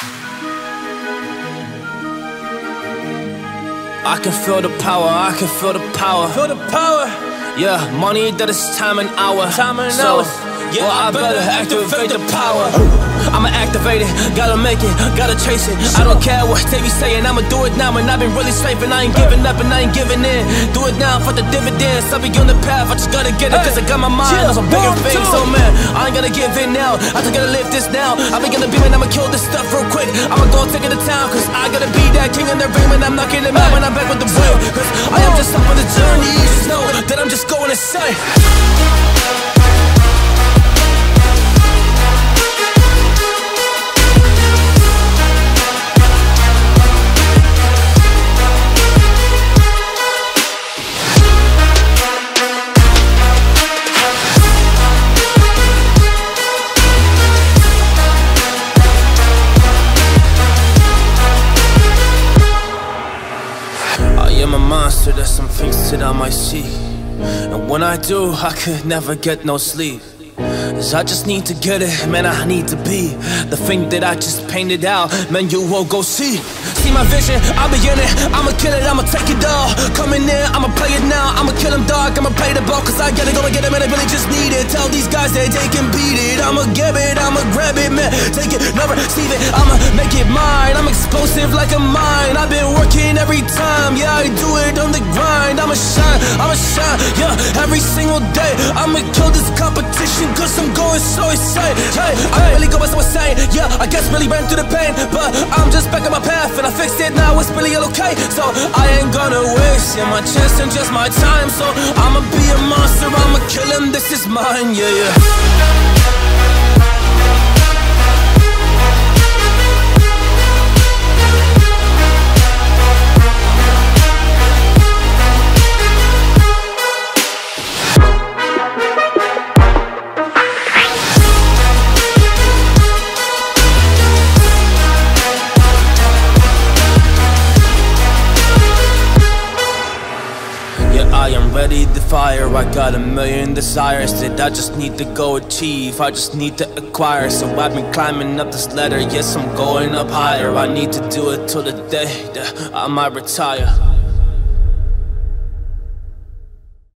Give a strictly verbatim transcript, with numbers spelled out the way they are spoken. I can feel the power, I can feel the power. Feel the power. Yeah, money that is time and hour. Time and so, hour. Yeah, well, I, I better, better activate, activate the power. I'ma activate it, gotta make it, gotta chase it. I don't care what they be saying, I'ma do it now. And I've been really slaving, I ain't giving up and I ain't giving in. Do it now for the dividends, I'll be on the path, I just gotta get it. Cause I got my mind on some bigger things, so man, I ain't gonna give in now. I just gotta live this now, I be gonna be man, I'ma kill this stuff real quick. I'ma go take it to town, cause I gotta be that king in the ring. When I'm knocking him out, when I'm back with the real, cause I am just up on the journey. Just know that I'm just going insane. Monster, there's some things that I might see, and when I do, I could never get no sleep. Cause I just need to get it, man, I need to be the thing that I just painted out, man, you won't go see. See my vision, I'll be in it, I'ma kill it, I'ma take it all. Coming in, I'ma play it now, I'ma kill him dog, I'ma play the ball. Cause I gotta go and get it, man, I really just need it. Tell these guys that they can beat it, I'ma get it, I'ma grab it, man, take it, never receive it, I'ma make it mine. I'm explosive like a mine, I've been working every time, yeah, I do it on the grind. I'ma shine, I'ma shine, yeah, every single day. I'ma kill this competition, cause I'm going so insane. Hey, I really go by so insane. Yeah, I guess really ran through the pain, but I'm just back on my path and I fixed it now. It's really okay, so I ain't gonna waste yeah, my chance and just my time. So I'ma be a monster, I'ma kill him. This is mine, yeah, yeah. I am ready to fire, I got a million desires that I just need to go achieve, I just need to acquire. So I've been climbing up this ladder, yes I'm going up higher. I need to do it till the day that I might retire.